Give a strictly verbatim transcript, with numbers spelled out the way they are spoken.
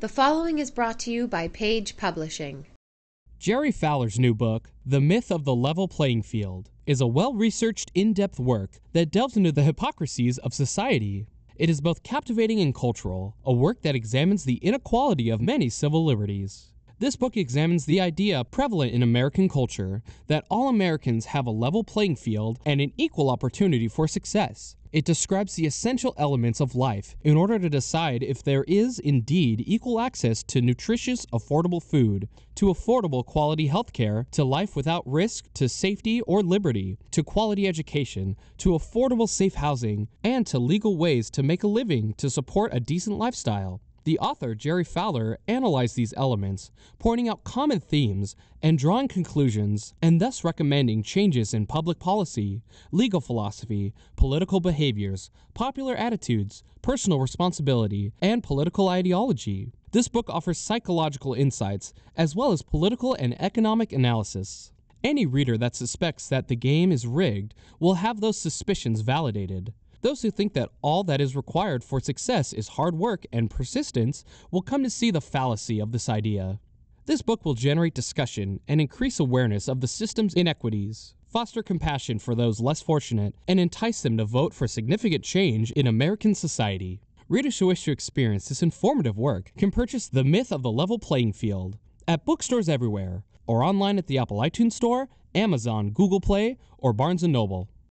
The following is brought to you by Page Publishing. Jerry Fowler's new book, The Myth of the Level Playing Field, is a well-researched, in-depth work that delves into the hypocrisies of society. It is both captivating and cultural, a work that examines the inequality of many civil liberties. This book examines the idea prevalent in American culture that all Americans have a level playing field and an equal opportunity for success. It describes the essential elements of life in order to decide if there is indeed equal access to nutritious, affordable food, to affordable quality healthcare, to life without risk, to safety or liberty, to quality education, to affordable safe housing, and to legal ways to make a living to support a decent lifestyle. The author, Jerry Fowler, analyzed these elements, pointing out common themes and drawing conclusions, and thus recommending changes in public policy, legal philosophy, political behaviors, popular attitudes, personal responsibility, and political ideology. This book offers psychological insights as well as political and economic analysis. Any reader that suspects that the game is rigged will have those suspicions validated. Those who think that all that is required for success is hard work and persistence will come to see the fallacy of this idea. This book will generate discussion and increase awareness of the system's inequities, foster compassion for those less fortunate, and entice them to vote for significant change in American society. Readers who wish to experience this informative work can purchase The Myth of the Level Playing Field at bookstores everywhere, or online at the Apple iTunes Store, Amazon, Google Play, or Barnes and Noble.